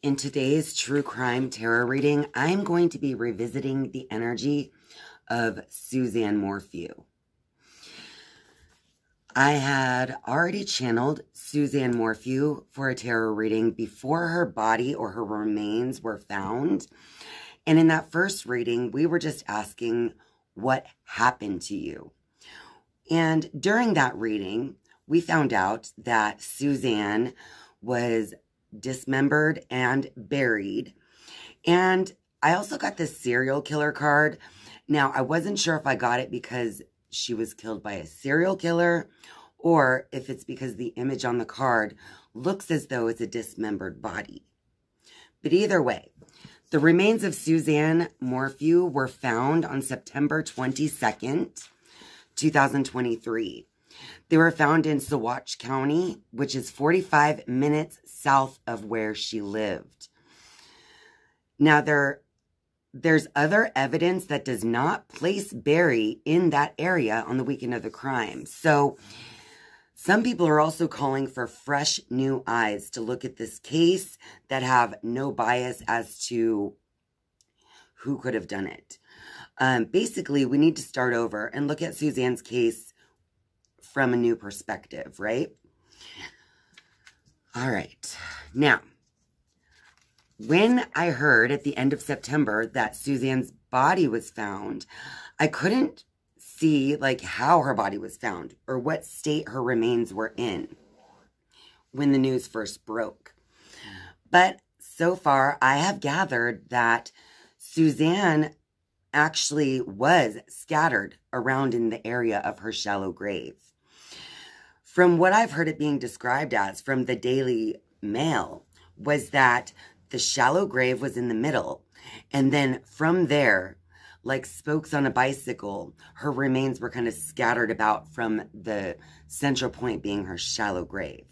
In today's True Crime Tarot reading, I'm going to be revisiting the energy of Suzanne Morphew. I had already channeled Suzanne Morphew for a tarot reading before her body or her remains were found. And in that first reading, we were just asking what happened to you. And during that reading, we found out that Suzanne was dismembered and buried. And I also got this serial killer card. Now, I wasn't sure if I got it because she was killed by a serial killer or if it's because the image on the card looks as though it's a dismembered body. But either way, the remains of Suzanne Morphew were found on September 22nd, 2023. They were found in Sawatch County, which is 45 minutes south of where she lived. Now, there's other evidence that does not place Barry in that area on the weekend of the crime. So, some people are also calling for fresh new eyes to look at this case that have no bias as to who could have done it. Basically, we need to start over and look at Suzanne's case from a new perspective, right? All right. Now, when I heard at the end of September that Suzanne's body was found, I couldn't see like how her body was found or what state her remains were in when the news first broke. But so far, I have gathered that Suzanne actually was scattered around in the area of her shallow grave. From what I've heard it being described as from the Daily Mail was that the shallow grave was in the middle. And then from there, like spokes on a bicycle, her remains were kind of scattered about from the central point being her shallow grave.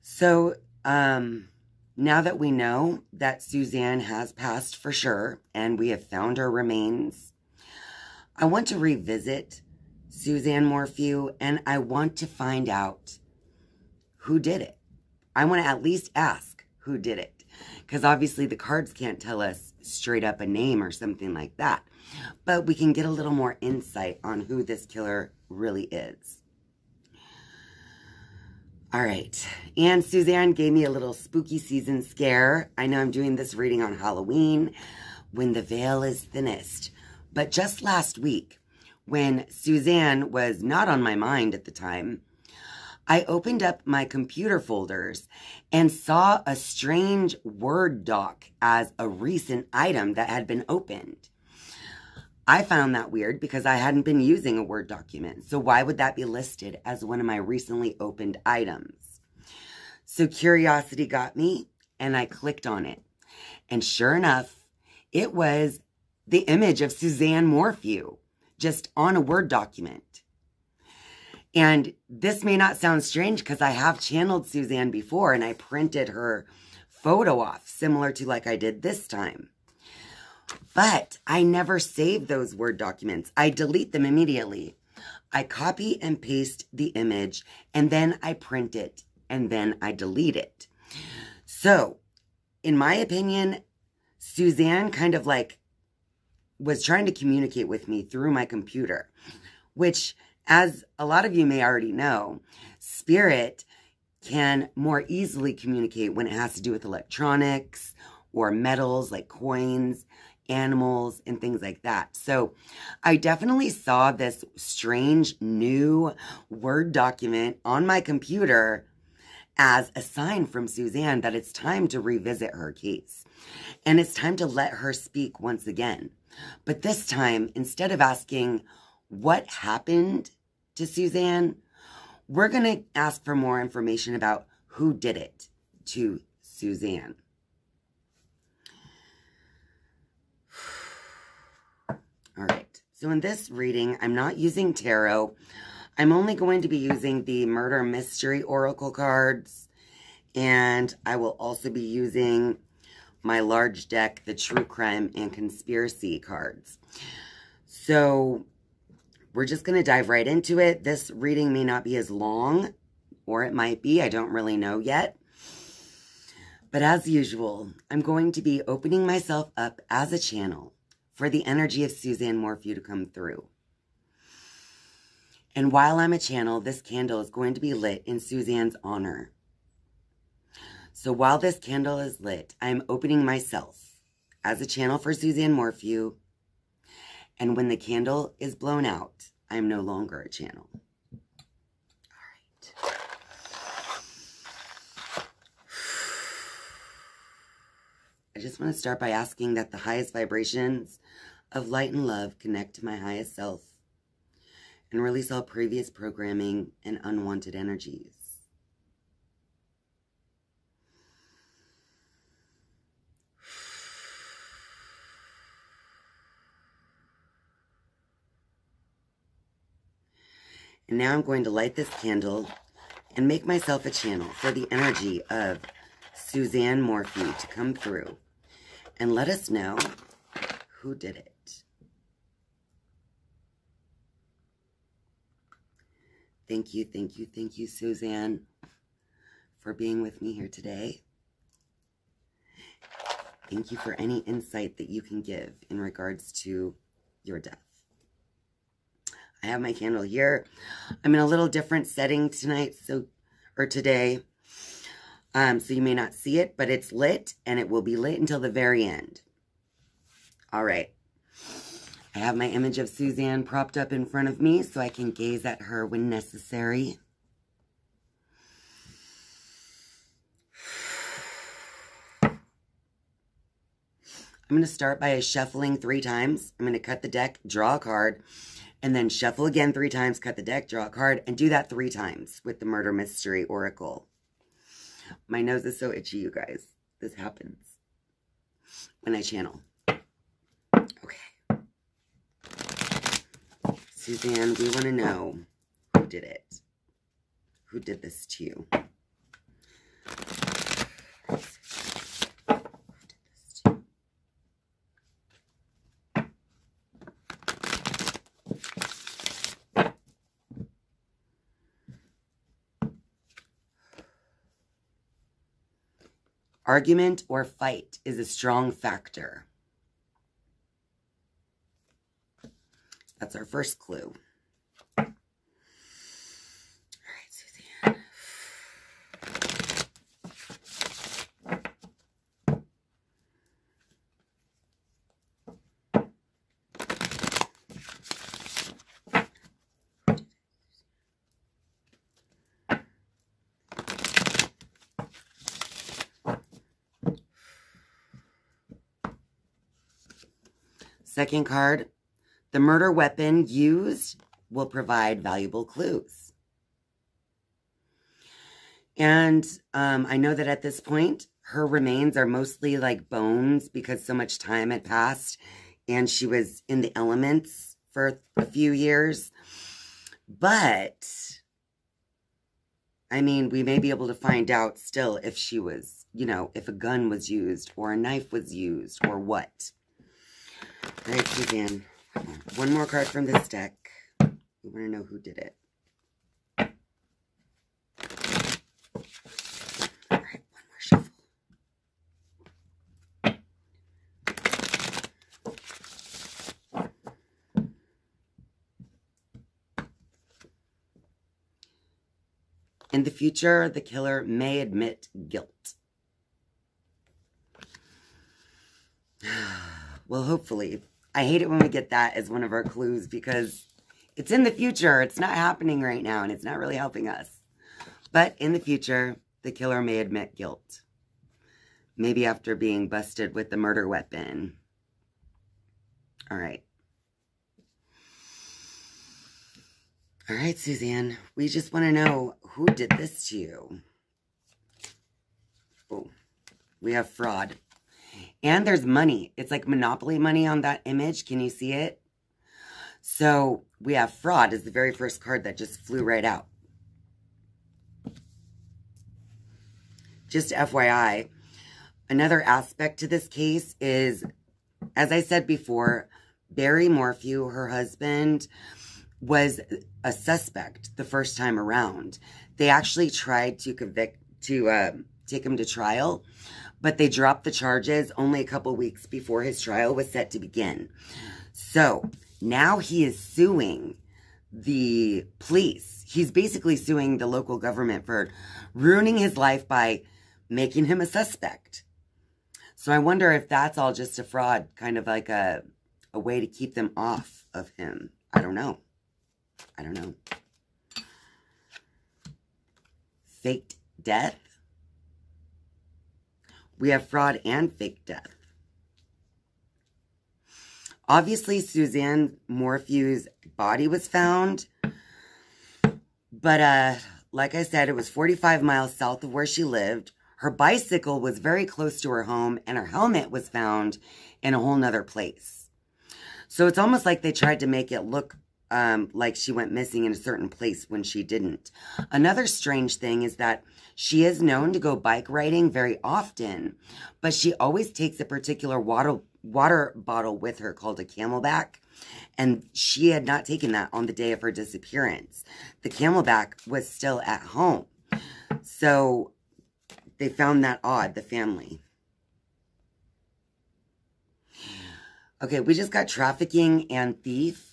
So now that we know that Suzanne has passed for sure and we have found her remains, I want to revisit Suzanne Morphew and I want to find out who did it. I want to at least ask who did it. Because obviously the cards can't tell us straight up a name or something like that. But we can get a little more insight on who this killer really is. All right. And Suzanne gave me a little spooky season scare. I know I'm doing this reading on Halloween when the veil is thinnest. But just last week, when Suzanne was not on my mind at the time, I opened up my computer folders and saw a strange Word doc as a recent item that had been opened. I found that weird because I hadn't been using a Word document, so why would that be listed as one of my recently opened items? So curiosity got me, and I clicked on it. And sure enough, it was the image of Suzanne Morphew, just on a Word document. And this may not sound strange because I have channeled Suzanne before and I printed her photo off, similar to like I did this time. But I never save those Word documents. I delete them immediately. I copy and paste the image and then I print it and then I delete it. So, in my opinion, Suzanne kind of like was trying to communicate with me through my computer, which, as a lot of you may already know, spirit can more easily communicate when it has to do with electronics or metals like coins, animals, and things like that. So I definitely saw this strange new Word document on my computer as a sign from Suzanne that it's time to revisit her case. And it's time to let her speak once again. But this time, instead of asking what happened to Suzanne, we're going to ask for more information about who did it to Suzanne. All right. So in this reading, I'm not using tarot. I'm only going to be using the Murder Mystery Oracle cards. And I will also be using my large deck, the True Crime and Conspiracy cards. So we're just going to dive right into it. This reading may not be as long, or it might be. I don't really know yet. But as usual, I'm going to be opening myself up as a channel for the energy of Suzanne Morphew to come through. And while I'm a channel, this candle is going to be lit in Suzanne's honor. So while this candle is lit, I'm opening myself as a channel for Suzanne Morphew. And when the candle is blown out, I'm no longer a channel. All right. I just want to start by asking that the highest vibrations of light and love connect to my highest self and release all previous programming and unwanted energies. And now I'm going to light this candle and make myself a channel for the energy of Suzanne Morphew to come through and let us know who did it. Thank you, Suzanne, for being with me here today. Thank you for any insight that you can give in regards to your death. I have my candle here. I'm in a little different setting tonight, or today. So you may not see it, but it's lit, and it will be lit until the very end. All right. I have my image of Suzanne propped up in front of me so I can gaze at her when necessary. I'm going to start by shuffling 3 times. I'm going to cut the deck, draw a card, and then shuffle again 3 times, cut the deck, draw a card, and do that 3 times with the Murder Mystery Oracle. My nose is so itchy, you guys. This happens when I channel. Suzanne, we want to know who did it. Who did this to you? Who did this to you? Argument or fight is a strong factor. That's our first clue. All right, Suzanne. Second card. The murder weapon used will provide valuable clues. And I know that at this point, her remains are mostly like bones because so much time had passed and she was in the elements for a few years. But, I mean, we may be able to find out still if she was, you know, if a gun was used or a knife was used or what. All right, Suzanne. One more card from this deck. We want to know who did it. All right, one more shuffle. In the future, the killer may admit guilt. Well, hopefully. I hate it when we get that as one of our clues because it's in the future. It's not happening right now, and it's not really helping us. But in the future, the killer may admit guilt. Maybe after being busted with the murder weapon. All right. All right, Suzanne. We just want to know who did this to you. Oh, we have fraud. And there's money. It's like Monopoly money on that image. Can you see it? So we have fraud is the very first card that just flew right out. Just FYI, another aspect to this case is, as I said before, Barry Morphew, her husband, was a suspect the first time around. They actually tried to convict, to take him to trial, but they dropped the charges only a couple weeks before his trial was set to begin. So now he is suing the police. He's basically suing the local government for ruining his life by making him a suspect. So I wonder if that's all just a fraud, kind of like a way to keep them off of him. I don't know. I don't know. Faked death. We have fraud and fake death. Obviously, Suzanne Morphew's body was found. But like I said, it was 45 miles south of where she lived. Her bicycle was very close to her home, and her helmet was found in a whole nother place. So it's almost like they tried to make it look like she went missing in a certain place when she didn't. Another strange thing is that she is known to go bike riding very often, but she always takes a particular water bottle with her called a Camelback, and she had not taken that on the day of her disappearance. The Camelback was still at home. So they found that odd, the family. Okay, we just got trafficking and thief.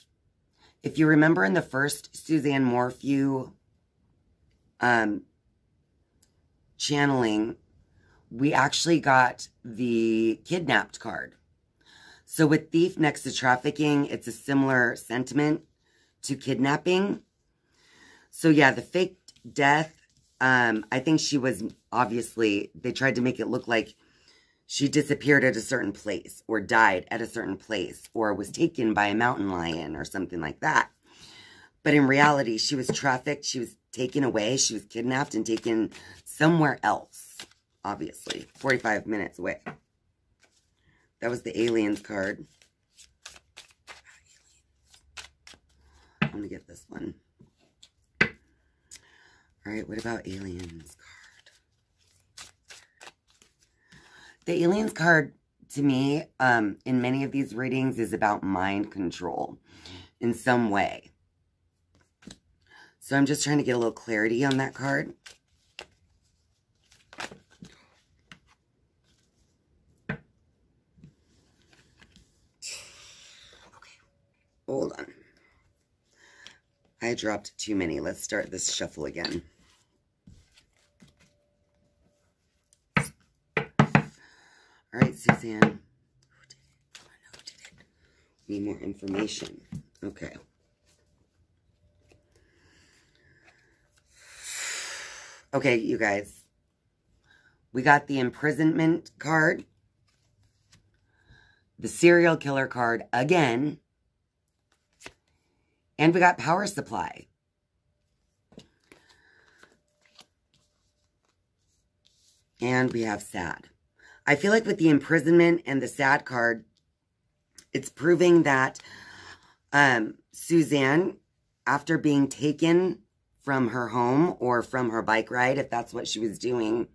If you remember in the first Suzanne Morphew channeling, we actually got the kidnapped card. So with thief next to trafficking, it's a similar sentiment to kidnapping. So yeah, the fake death, I think she was obviously, they tried to make it look like she disappeared at a certain place or died at a certain place or was taken by a mountain lion or something like that. But in reality, she was trafficked. She was taken away. She was kidnapped and taken somewhere else, obviously, 45 minutes away. That was the aliens card. I'm going to get this one. All right, what about aliens card? The aliens card, to me, in many of these readings, is about mind control in some way. So I'm just trying to get a little clarity on that card. Okay, hold on. I dropped too many. Let's start this shuffle again. All right, Suzanne. Who did it? I don't know who did it. We need more information. Okay. Okay, you guys. We got the imprisonment card. The serial killer card again. And we got power supply. And we have sad. I feel like with the imprisonment and the sad card, it's proving that Suzanne, after being taken from her home or from her bike ride, if that's what she was doing,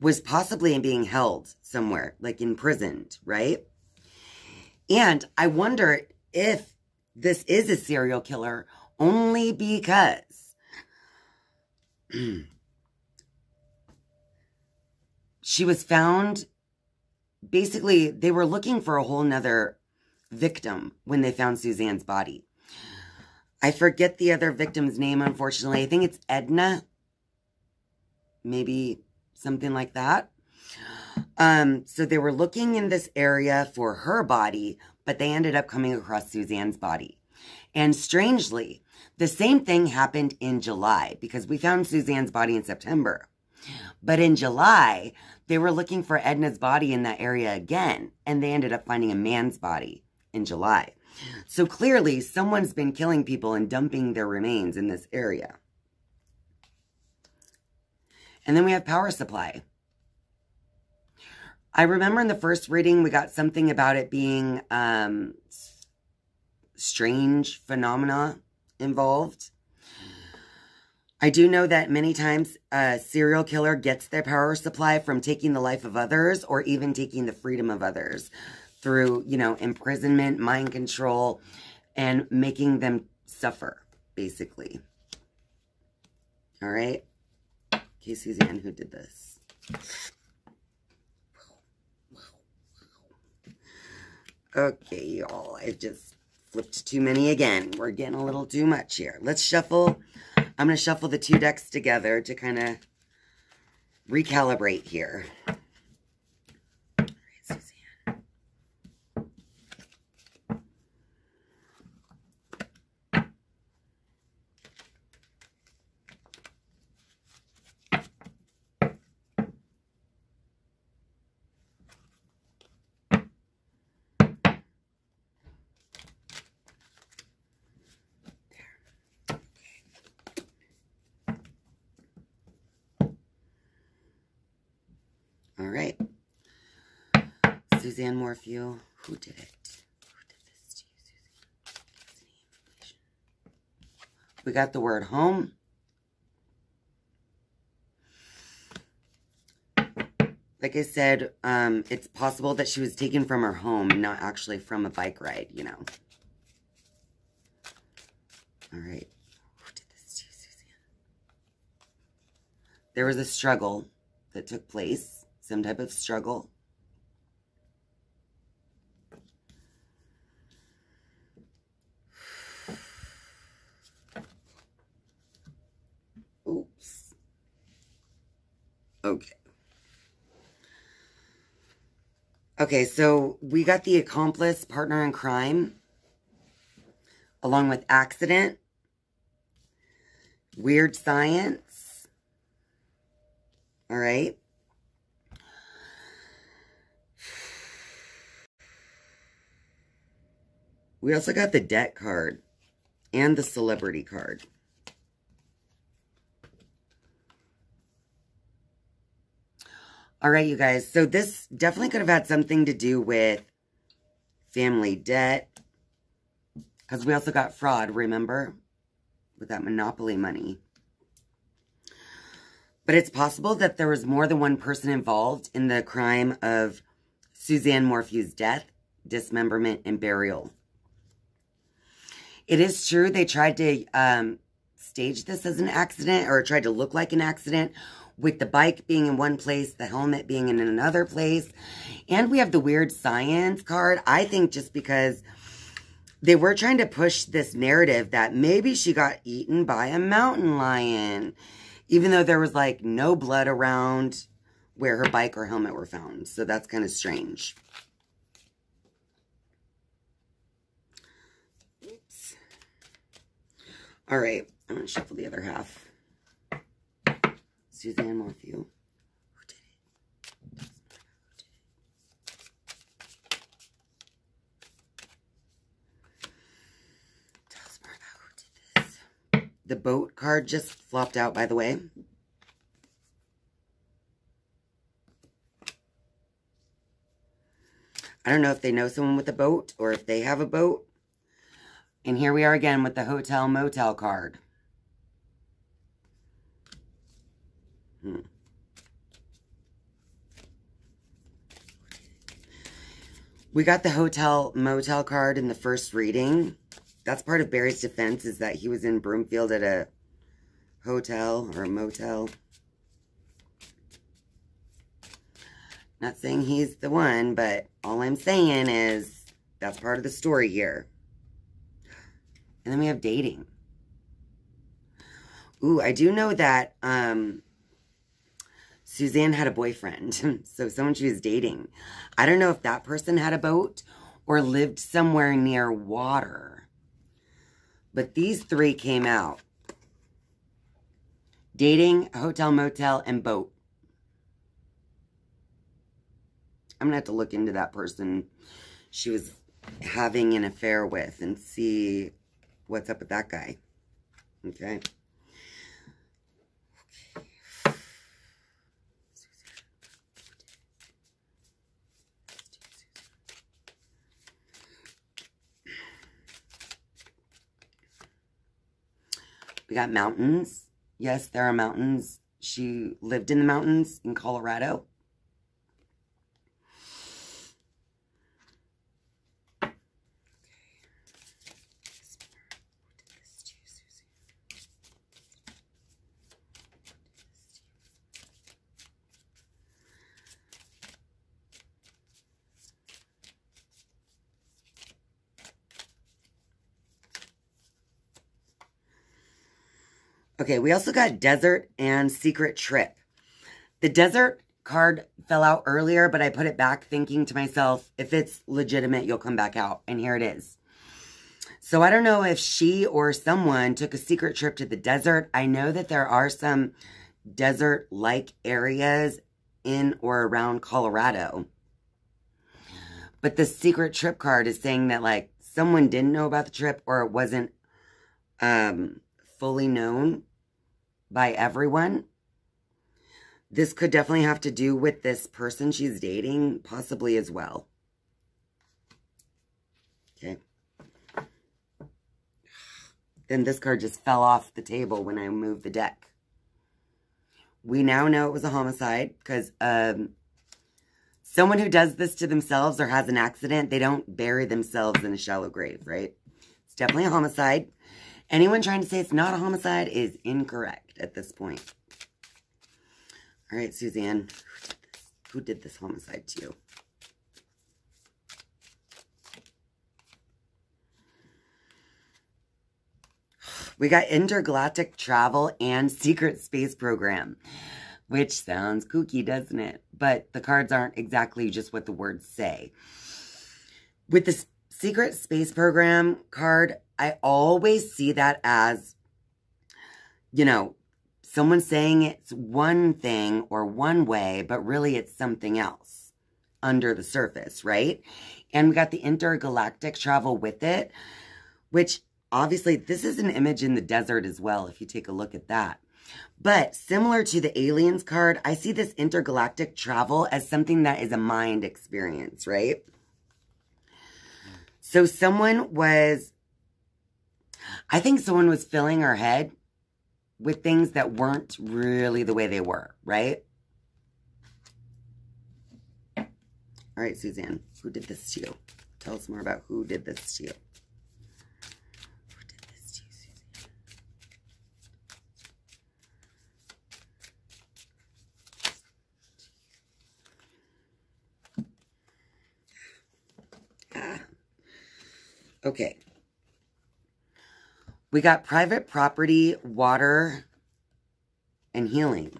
was possibly being held somewhere, like imprisoned, right? And I wonder if this is a serial killer only because she was found, basically, they were looking for a whole nother victim when they found Suzanne's body. I forget the other victim's name, unfortunately. I think it's Edna, maybe something like that. So they were looking in this area for her body, but they ended up coming across Suzanne's body. And strangely, the same thing happened in July because we found Suzanne's body in September. But in July, they were looking for Edna's body in that area again, and they ended up finding a man's body in July. So clearly, someone's been killing people and dumping their remains in this area. And then we have power supply. I remember in the first reading, we got something about it being strange phenomena involved. I do know that many times a serial killer gets their power supply from taking the life of others or even taking the freedom of others through, you know, imprisonment, mind control, and making them suffer, basically. All right? Okay, Suzanne, who did this? Okay, y'all, I just flipped too many again. We're getting a little too much here. Let's shuffle. I'm going to shuffle the two decks together to kind of recalibrate here. All right, Suzanne. All right, Suzanne Morphew, who did it? Who did this to you, Suzanne? Give us any information. We got the word home. Like I said, it's possible that she was taken from her home and not actually from a bike ride, you know. All right, who did this to you, Suzanne? There was a struggle that took place. Some type of struggle. Oops. Okay. Okay, so we got the accomplice, partner in crime, along with accident, weird science. All right. We also got the debt card and the celebrity card. All right, you guys. So this definitely could have had something to do with family debt. Because we also got fraud, remember? With that monopoly money. But it's possible that there was more than one person involved in the crime of Suzanne Morphew's death, dismemberment, and burial. It is true they tried to stage this as an accident, or tried to look like an accident, with the bike being in one place, the helmet being in another place. And we have the weird science card, I think just because they were trying to push this narrative that maybe she got eaten by a mountain lion, even though there was like no blood around where her bike or helmet were found. So that's kind of strange. All right, I'm going to shuffle the other half. Suzanne Morphew. Who did it? Tell us more about who did this. The boat card just flopped out, by the way. I don't know if they know someone with a boat or if they have a boat. And here we are again with the hotel motel card. We got the hotel motel card in the first reading. That's part of Barry's defense, is that he was in Broomfield at a hotel or a motel. Not saying he's the one, but all I'm saying is that's part of the story here. And then we have dating. Ooh, I do know that Suzanne had a boyfriend. So someone she was dating. I don't know if that person had a boat or lived somewhere near water. But these three came out. Dating, hotel, motel, and boat. I'm going to have to look into that person she was having an affair with and see what's up with that guy. Okay. We got mountains. Yes, there are mountains. She lived in the mountains in Colorado. Okay, we also got Desert and Secret Trip. The Desert card fell out earlier, but I put it back thinking to myself, if it's legitimate, you'll come back out. And here it is. So I don't know if she or someone took a secret trip to the desert. I know that there are some desert-like areas in or around Colorado. But the secret trip card is saying that, like, someone didn't know about the trip or it wasn't fully known by everyone. This could definitely have to do with this person she's dating, possibly as well. Okay. Then this card just fell off the table when I moved the deck. We now know it was a homicide because someone who does this to themselves or has an accident, they don't bury themselves in a shallow grave, right? It's definitely a homicide. Anyone trying to say it's not a homicide is incorrect at this point. All right, Suzanne, who did this homicide to you? We got Intergalactic Travel and Secret Space Program, which sounds kooky, doesn't it? But the cards aren't exactly just what the words say. With the Secret Space Program card, I always see that as, you know, someone saying it's one thing or one way, but really it's something else under the surface, right? And we got the intergalactic travel with it, which obviously this is an image in the desert as well, if you take a look at that. But similar to the aliens card, I see this intergalactic travel as something that is a mind experience, right? So someone was, I think someone was filling her head with things that weren't really the way they were, right? All right, Suzanne, who did this to you? Tell us more about who did this to you. Who did this to you, Suzanne? Okay. We got private property, water, and healing.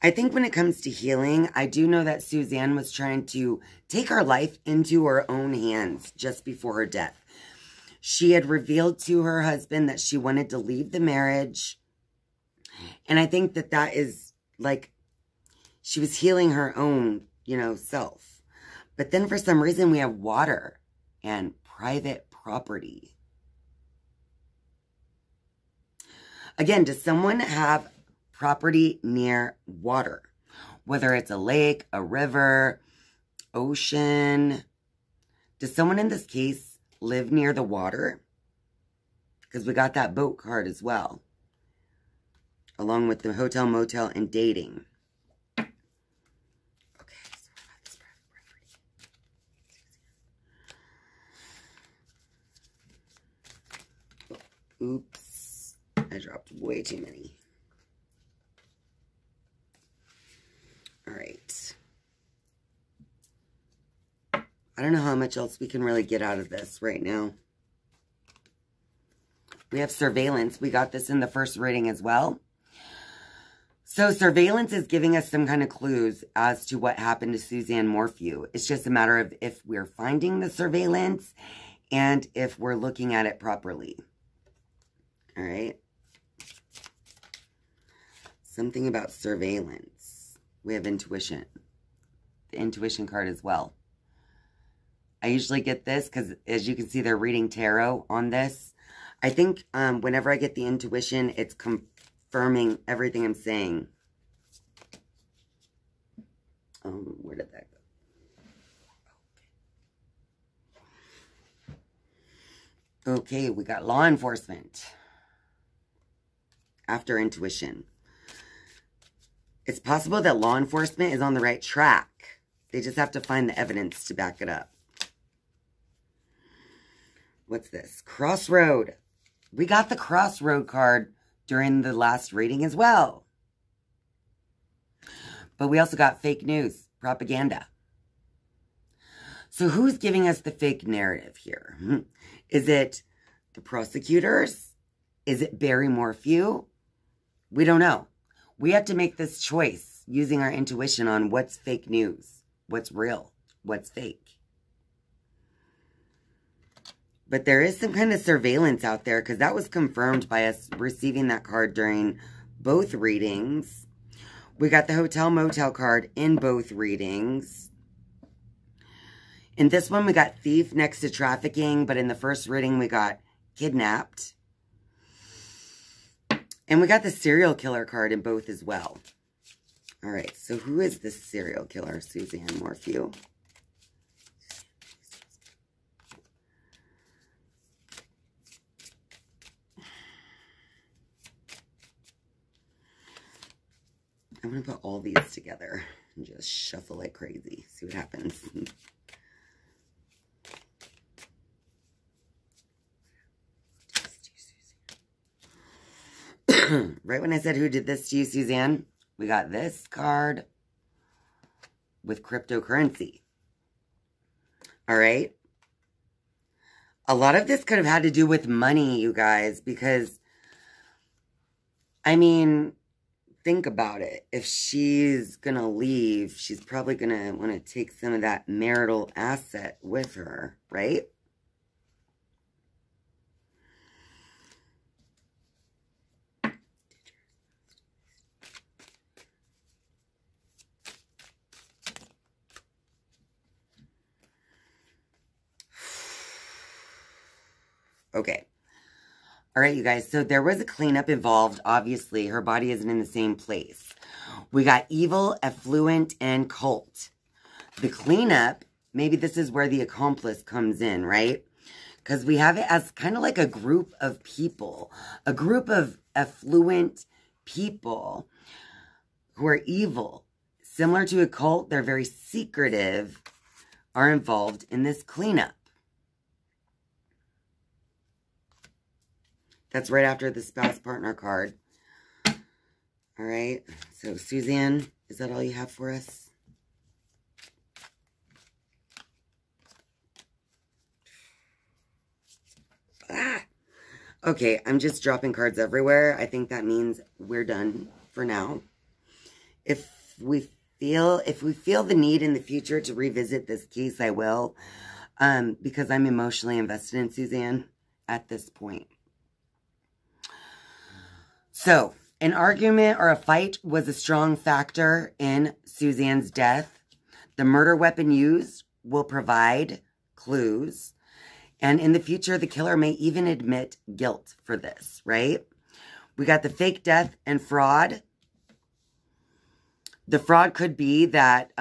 I think when it comes to healing, I do know that Suzanne was trying to take her life into her own hands just before her death. She had revealed to her husband that she wanted to leave the marriage. And I think that that is like, she was healing her own, you know, self. But then for some reason we have water and private property. Again, does someone have property near water? Whether it's a lake, a river, ocean. Does someone in this case live near the water? Because we got that boat card as well, along with the hotel, motel, and dating. Oops, I dropped way too many. All right. I don't know how much else we can really get out of this right now. We have surveillance. We got this in the first reading as well. So surveillance is giving us some kind of clues as to what happened to Suzanne Morphew. It's just a matter of if we're finding the surveillance and if we're looking at it properly. All right. Something about surveillance. We have intuition. The intuition card as well. I usually get this because, as you can see, they're reading tarot on this. I think whenever I get the intuition, it's confirming everything I'm saying. Where did that go? Okay, we got law enforcement. After intuition. It's possible that law enforcement is on the right track. They just have to find the evidence to back it up. What's this? Crossroad. We got the crossroad card during the last reading as well. But we also got fake news, propaganda. So who's giving us the fake narrative here? Is it the prosecutors? Is it Barry Morphew? We don't know. We have to make this choice using our intuition on what's fake news, what's real, what's fake. But there is some kind of surveillance out there, because that was confirmed by us receiving that card during both readings. We got the Hotel Motel card in both readings. In this one, we got Thief next to Trafficking, but in the first reading, we got Kidnapped. And we got the Serial Killer card in both as well. All right, so who is this serial killer, Suzanne Morphew? I'm going to put all these together and just shuffle like crazy. See what happens. Right when I said who did this to you, Suzanne, we got this card with cryptocurrency. All right. A lot of this could have had to do with money, you guys, because, I mean, think about it. If she's going to leave, she's probably going to want to take some of that marital asset with her, right? Okay. All right, you guys. So there was a cleanup involved. Obviously, her body isn't in the same place. We got evil, affluent, and cult. The cleanup, maybe this is where the accomplice comes in, right? Because we have it as kind of like a group of people, a group of affluent people who are evil. Similar to a cult, they're very secretive, are involved in this cleanup. That's right after the spouse partner card. All right. So, Suzanne, is that all you have for us? Ah! Okay, I'm just dropping cards everywhere. I think that means we're done for now. If we feel the need in the future to revisit this case, I will, because I'm emotionally invested in Suzanne at this point. So, an argument or a fight was a strong factor in Suzanne's death. The murder weapon used will provide clues. And in the future, the killer may even admit guilt for this, right? We got the fake death and fraud. The fraud could be that,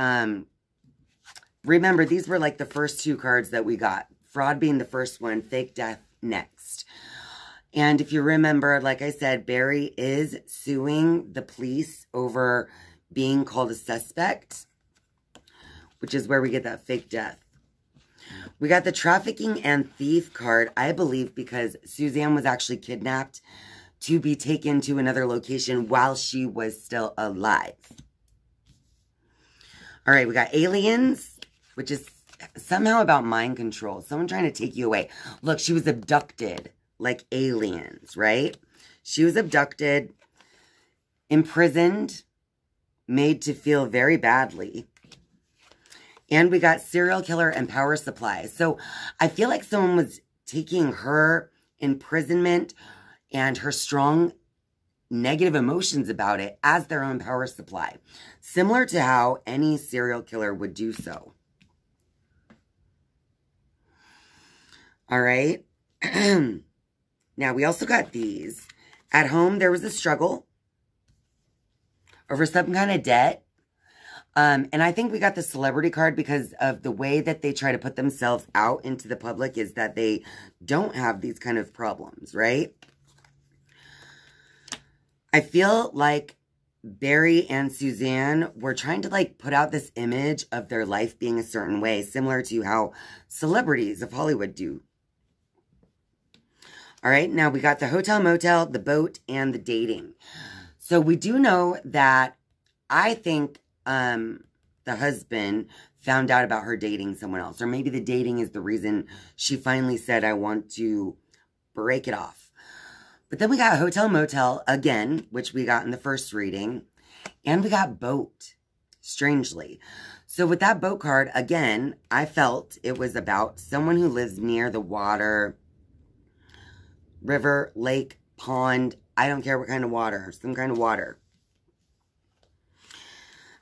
remember, these were like the first two cards that we got. Fraud being the first one, fake death next. And if you remember, like I said, Barry is suing the police over being called a suspect, which is where we get that fake death. We got the trafficking and thief card, I believe, because Suzanne was actually kidnapped to be taken to another location while she was still alive. All right, we got aliens, which is somehow about mind control. Someone trying to take you away. Look, she was abducted. Like aliens, right? She was abducted, imprisoned, made to feel very badly. And we got serial killer and power supply. So I feel like someone was taking her imprisonment and her strong negative emotions about it as their own power supply, similar to how any serial killer would do so. All right. Now, we also got these. At home, there was a struggle over some kind of debt. And I think we got the celebrity card because of the way that they try to put themselves out into the public is that they don't have these kind of problems, right? I feel like Barry and Suzanne were trying to, like, put out this image of their life being a certain way, similar to how celebrities of Hollywood do. All right, now we got the hotel, motel, the boat, and the dating. So we do know that I think the husband found out about her dating someone else. Or maybe the dating is the reason she finally said, I want to break it off. But then we got Hotel Motel again, which we got in the first reading. And we got Boat, strangely. So with that boat card, again, I felt it was about someone who lives near the water, river, lake, pond. I don't care what kind of water. Some kind of water.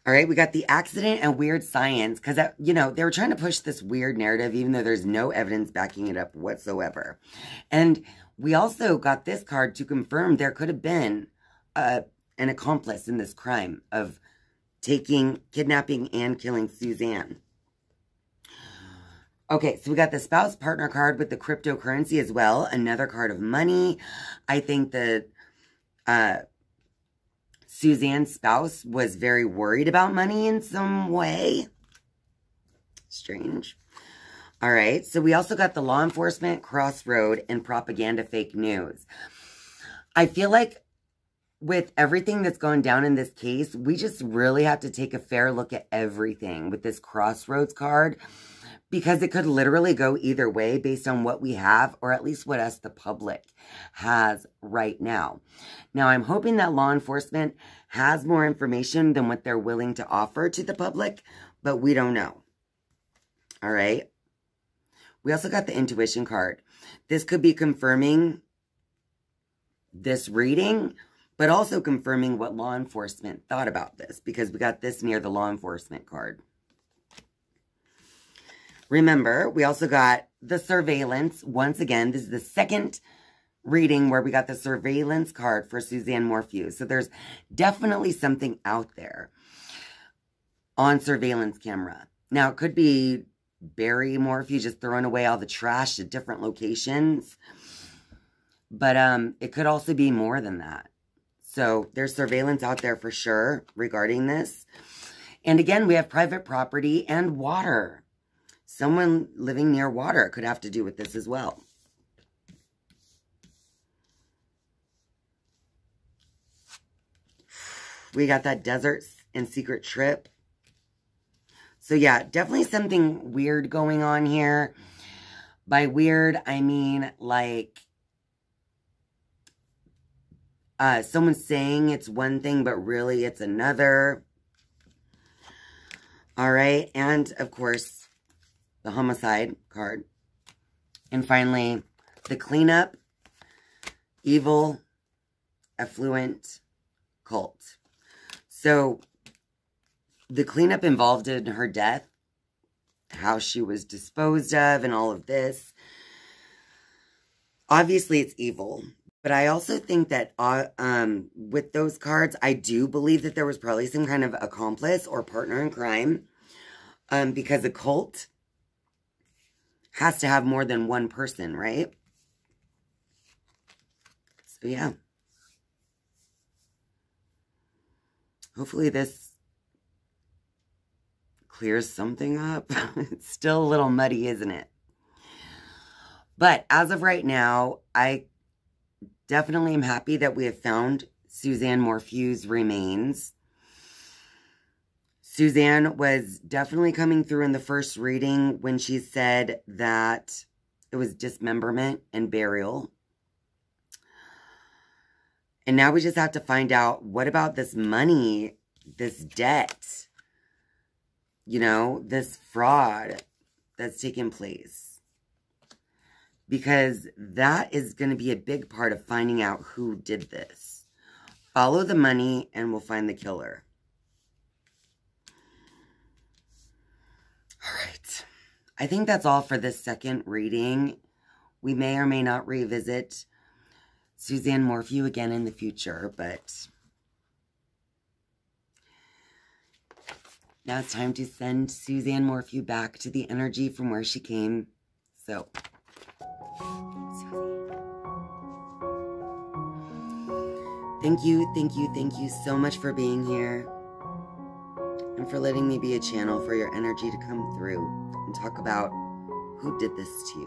All right, we got the accident and weird science because, you know, they were trying to push this weird narrative even though there's no evidence backing it up whatsoever. And we also got this card to confirm there could have been an accomplice in this crime of kidnapping and killing Suzanne. Okay, so we got the spouse partner card with the cryptocurrency as well. Another card of money. I think that Suzanne's spouse was very worried about money in some way. Strange. All right, so we also got the law enforcement, crossroad, and propaganda fake news. I feel like with everything that's gone down in this case, we just really have to take a fair look at everything with this crossroads card because it could literally go either way based on what we have or at least what us, the public, has right now. Now, I'm hoping that law enforcement has more information than what they're willing to offer to the public, but we don't know. All right. We also got the intuition card. This could be confirming this reading, but also confirming what law enforcement thought about this because we got this near the law enforcement card. Remember, we also got the surveillance. Once again, this is the second reading where we got the surveillance card for Suzanne Morphew. So there's definitely something out there on surveillance camera. Now, it could be Barry Morphew just throwing away all the trash at different locations. But it could also be more than that. So there's surveillance out there for sure regarding this. And again, we have private property and water. Someone living near water could have to do with this as well. We got that deserts and secret trip. So yeah, definitely something weird going on here. By weird, I mean like someone's saying it's one thing, but really it's another. All right. And of course, the homicide card. And finally, the cleanup, evil, affluent cult. So the cleanup involved in her death, how she was disposed of and all of this. Obviously, it's evil. But I also think that with those cards, I do believe that there was probably some kind of accomplice or partner in crime because a cult has to have more than one person, right? So, yeah. Hopefully this clears something up. It's still a little muddy, isn't it? But as of right now, I definitely am happy that we have found Suzanne Morphew's remains. Suzanne was definitely coming through in the first reading when she said that it was dismemberment and burial. And now we just have to find out, what about this money, this debt, you know, this fraud that's taken place? Because that is going to be a big part of finding out who did this. Follow the money and we'll find the killer. All right, I think that's all for this second reading. We may or may not revisit Suzanne Morphew again in the future, but now it's time to send Suzanne Morphew back to the energy from where she came. So, thank you so much for being here. And for letting me be a channel for your energy to come through and talk about who did this to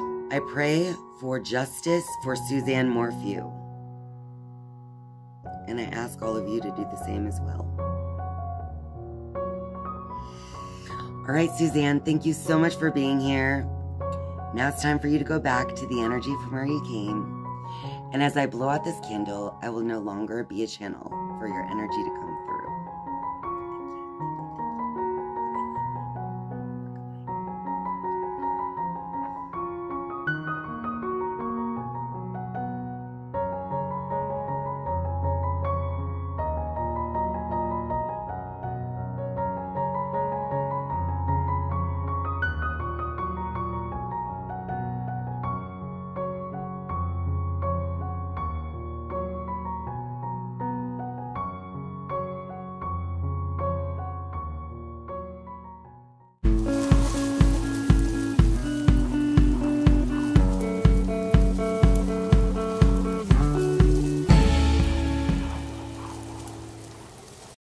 you. I pray for justice for Suzanne Morphew. And I ask all of you to do the same as well. All right, Suzanne, thank you so much for being here. Now it's time for you to go back to the energy from where you came. And as I blow out this candle, I will no longer be a channel for your energy to come.